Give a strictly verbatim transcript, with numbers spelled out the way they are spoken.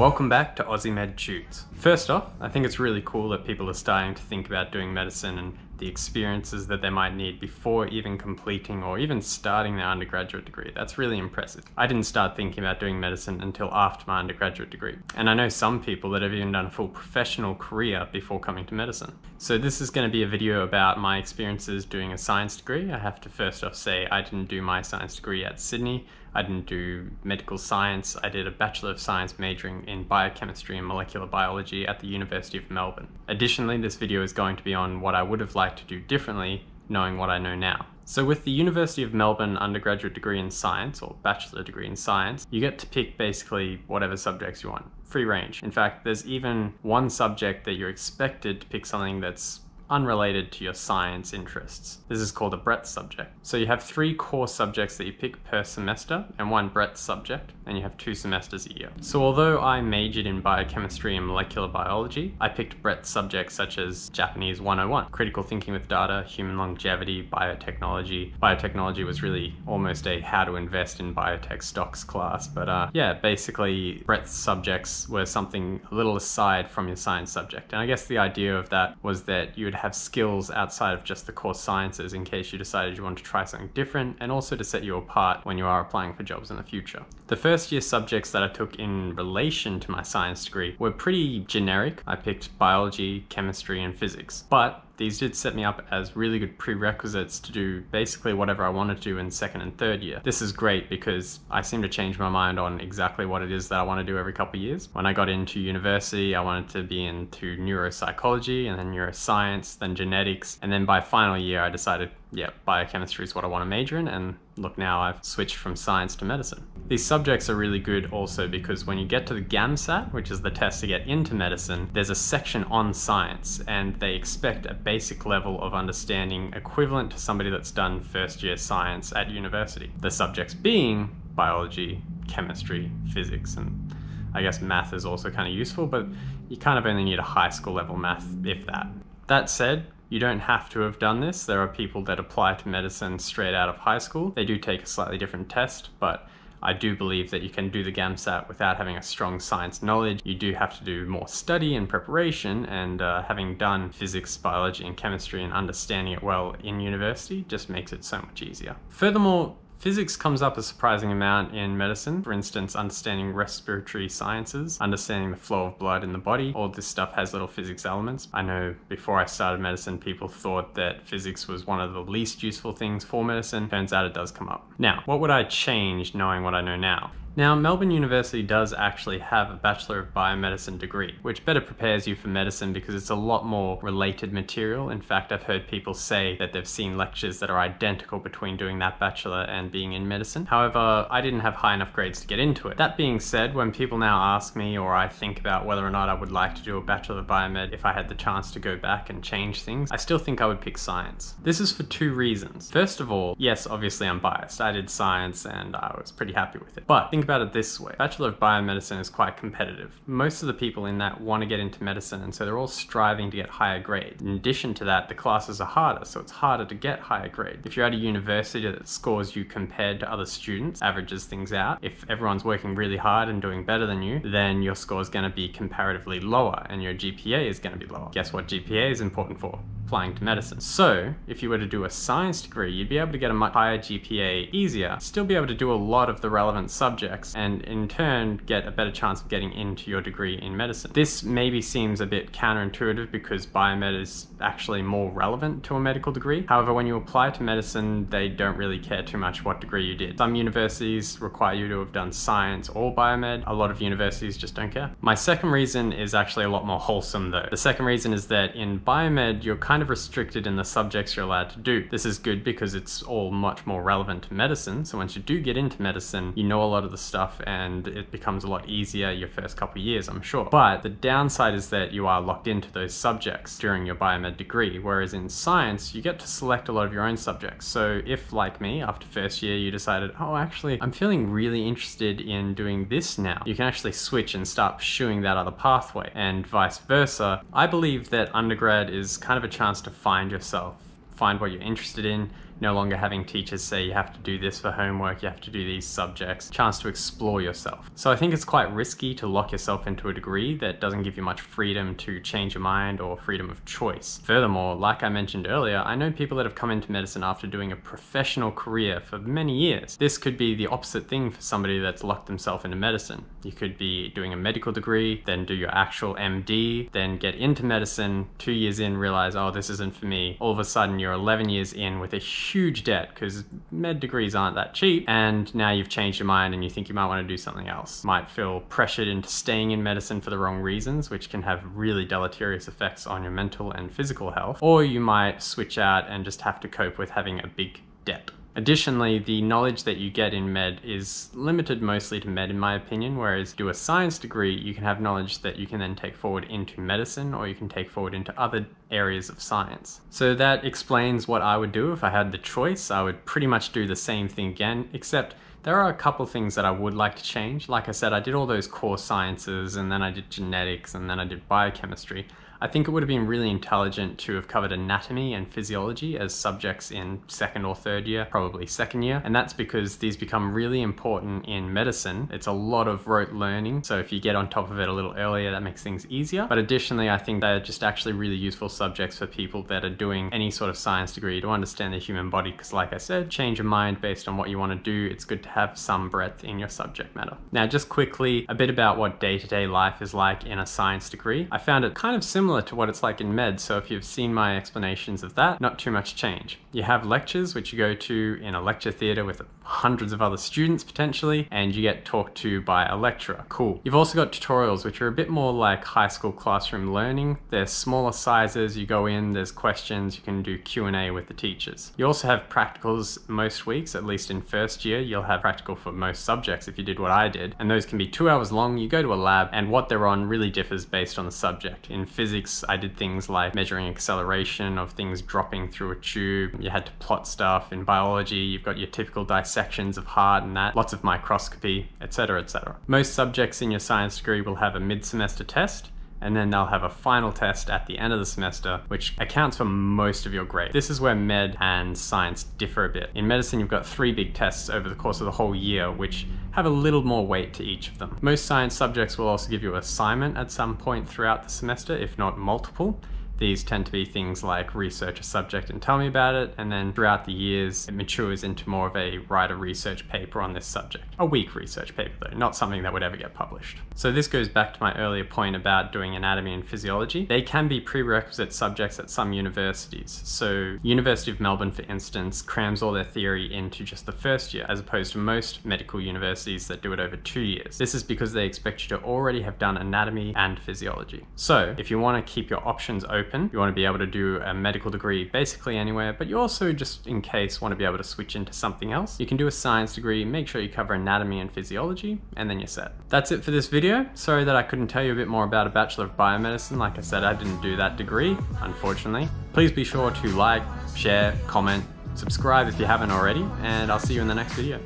Welcome back to Aussie Med Tutes. First off, I think it's really cool that people are starting to think about doing medicine and the experiences that they might need before even completing or even starting their undergraduate degree. That's really impressive. I didn't start thinking about doing medicine until after my undergraduate degree. And I know some people that have even done a full professional career before coming to medicine. So this is going to be a video about my experiences doing a science degree. I have to first off say I didn't do my science degree at Sydney. I didn't do medical science. I did a Bachelor of Science majoring in biochemistry and molecular biology at the University of Melbourne. Additionally, this video is going to be on what I would have liked to do differently knowing what I know now. So with the University of Melbourne undergraduate degree in science, or bachelor degree in science, you get to pick basically whatever subjects you want. Free range. In fact, there's even one subject that you're expected to pick something that's unrelated to your science interests. This is called a breadth subject. So you have three core subjects that you pick per semester and one breadth subject, and you have two semesters a year. So although I majored in biochemistry and molecular biology, I picked breadth subjects such as Japanese one oh one, critical thinking with data, human longevity, biotechnology. Biotechnology was really almost a how to invest in biotech stocks class, but uh, yeah, basically breadth subjects were something a little aside from your science subject. And I guess the idea of that was that you would have skills outside of just the core sciences in case you decided you want to try something different, and also to set you apart when you are applying for jobs in the future. The first year subjects that I took in relation to my science degree were pretty generic. I picked biology, chemistry, and physics, but these did set me up as really good prerequisites to do basically whatever I wanted to do in second and third year. This is great because I seem to change my mind on exactly what it is that I want to do every couple of years. When I got into university, I wanted to be into neuropsychology and then neuroscience, then genetics. And then by final year, I decided, yeah, biochemistry is what I want to major in, and look, now I've switched from science to medicine. These subjects are really good also because when you get to the GAMSAT, which is the test to get into medicine, there's a section on science, and they expect a basic level of understanding equivalent to somebody that's done first year science at university. The subjects being biology, chemistry, physics, and I guess math is also kind of useful, but you kind of only need a high school level math, if that. That said, you don't have to have done this. There are people that apply to medicine straight out of high school. They do take a slightly different test, but I do believe that you can do the GAMSAT without having a strong science knowledge. You do have to do more study and preparation, and uh, having done physics, biology, and chemistry and understanding it well in university just makes it so much easier. Furthermore, physics comes up a surprising amount in medicine. For instance, understanding respiratory sciences, understanding the flow of blood in the body, all this stuff has little physics elements. I know before I started medicine, people thought that physics was one of the least useful things for medicine. Turns out it does come up. Now, what would I change knowing what I know now? Now, Melbourne University does actually have a Bachelor of Biomedicine degree, which better prepares you for medicine because it's a lot more related material. In fact, I've heard people say that they've seen lectures that are identical between doing that bachelor and being in medicine. However, I didn't have high enough grades to get into it. That being said, when people now ask me, or I think about whether or not I would like to do a Bachelor of Biomed if I had the chance to go back and change things, I still think I would pick science. This is for two reasons. First of all, yes, obviously I'm biased. I did science and I was pretty happy with it. But think about it this way. Bachelor of Biomedicine is quite competitive. Most of the people in that want to get into medicine, and so they're all striving to get higher grades. In addition to that, the classes are harder, so it's harder to get higher grades. If you're at a university that scores you compared to other students, averages things out, if everyone's working really hard and doing better than you, then your score is going to be comparatively lower and your G P A is going to be lower. Guess what G P A is important for? Applying to medicine. So if you were to do a science degree, you'd be able to get a much higher G P A easier, still be able to do a lot of the relevant subjects, and in turn get a better chance of getting into your degree in medicine. This maybe seems a bit counterintuitive because biomed is actually more relevant to a medical degree. However, when you apply to medicine, they don't really care too much what degree you did. Some universities require you to have done science or biomed. A lot of universities just don't care. My second reason is actually a lot more wholesome though. The second reason is that in biomed, you're kind of restricted in the subjects you're allowed to do. This is good because it's all much more relevant to medicine. So once you do get into medicine, you know a lot of the stuff and it becomes a lot easier your first couple of years, I'm sure. But the downside is that you are locked into those subjects during your biomed degree, whereas in science, you get to select a lot of your own subjects. So if, like me, after first year, you decided, oh, actually, I'm feeling really interested in doing this now, you can actually switch and start pursuing that other pathway, and vice versa. I believe that undergrad is kind of a chance to find yourself, find what you're interested in, no longer having teachers say you have to do this for homework, you have to do these subjects, chance to explore yourself. So I think it's quite risky to lock yourself into a degree that doesn't give you much freedom to change your mind or freedom of choice. Furthermore, like I mentioned earlier, I know people that have come into medicine after doing a professional career for many years. This could be the opposite thing for somebody that's locked themselves into medicine. You could be doing a medical degree, then do your actual M D, then get into medicine, two years in, realize, oh, this isn't for me. All of a sudden you're eleven years in with a huge debt because med degrees aren't that cheap, and now you've changed your mind and you think you might want to do something else. Might feel pressured into staying in medicine for the wrong reasons, which can have really deleterious effects on your mental and physical health. Or you might switch out and just have to cope with having a big debt. Additionally, the knowledge that you get in med is limited mostly to med in my opinion, whereas do a science degree, you can have knowledge that you can then take forward into medicine, or you can take forward into other areas of science. So that explains what I would do if I had the choice. I would pretty much do the same thing again, except there are a couple things that I would like to change. Like I said, I did all those core sciences, and then I did genetics, and then I did biochemistry. I think it would have been really intelligent to have covered anatomy and physiology as subjects in second or third year, probably second year. And that's because these become really important in medicine. It's a lot of rote learning, so if you get on top of it a little earlier, that makes things easier. But additionally, I think they're just actually really useful subjects for people that are doing any sort of science degree to understand the human body. Because like I said, change your mind based on what you want to do. It's good to have some breadth in your subject matter. Now, just quickly, a bit about what day-to-day life is like in a science degree. I found it kind of similar to what it's like in med, so if you've seen my explanations of that, not too much change. You have lectures, which you go to in a lecture theatre with hundreds of other students potentially, and you get talked to by a lecturer. Cool. You've also got tutorials, which are a bit more like high school classroom learning. They're smaller sizes, you go in, there's questions, you can do Q and A with the teachers. You also have practicals most weeks, at least in first year, you'll have practical for most subjects if you did what I did, and those can be two hours long. You go to a lab, and what they're on really differs based on the subject. In physics, I did things like measuring acceleration of things dropping through a tube. You had to plot stuff. In biology, you've got your typical dissections of heart and that, lots of microscopy, et cetera, et cetera. Most subjects in your science degree will have a mid-semester test, and then they'll have a final test at the end of the semester, which accounts for most of your grade. This is where med and science differ a bit. In medicine, you've got three big tests over the course of the whole year, which have a little more weight to each of them. Most science subjects will also give you an assignment at some point throughout the semester, if not multiple. These tend to be things like research a subject and tell me about it, and then throughout the years, it matures into more of a write a research paper on this subject. A weak research paper though, not something that would ever get published. So this goes back to my earlier point about doing anatomy and physiology. They can be prerequisite subjects at some universities. So University of Melbourne, for instance, crams all their theory into just the first year, as opposed to most medical universities that do it over two years. This is because they expect you to already have done anatomy and physiology. So if you want to keep your options open, you want to be able to do a medical degree basically anywhere, but you also, just in case, want to be able to switch into something else. You can do a science degree, make sure you cover anatomy and physiology, and then you're set. That's it for this video. Sorry that I couldn't tell you a bit more about a Bachelor of Biomedicine. Like I said, I didn't do that degree, unfortunately. Please be sure to like, share, comment, subscribe if you haven't already, and I'll see you in the next video.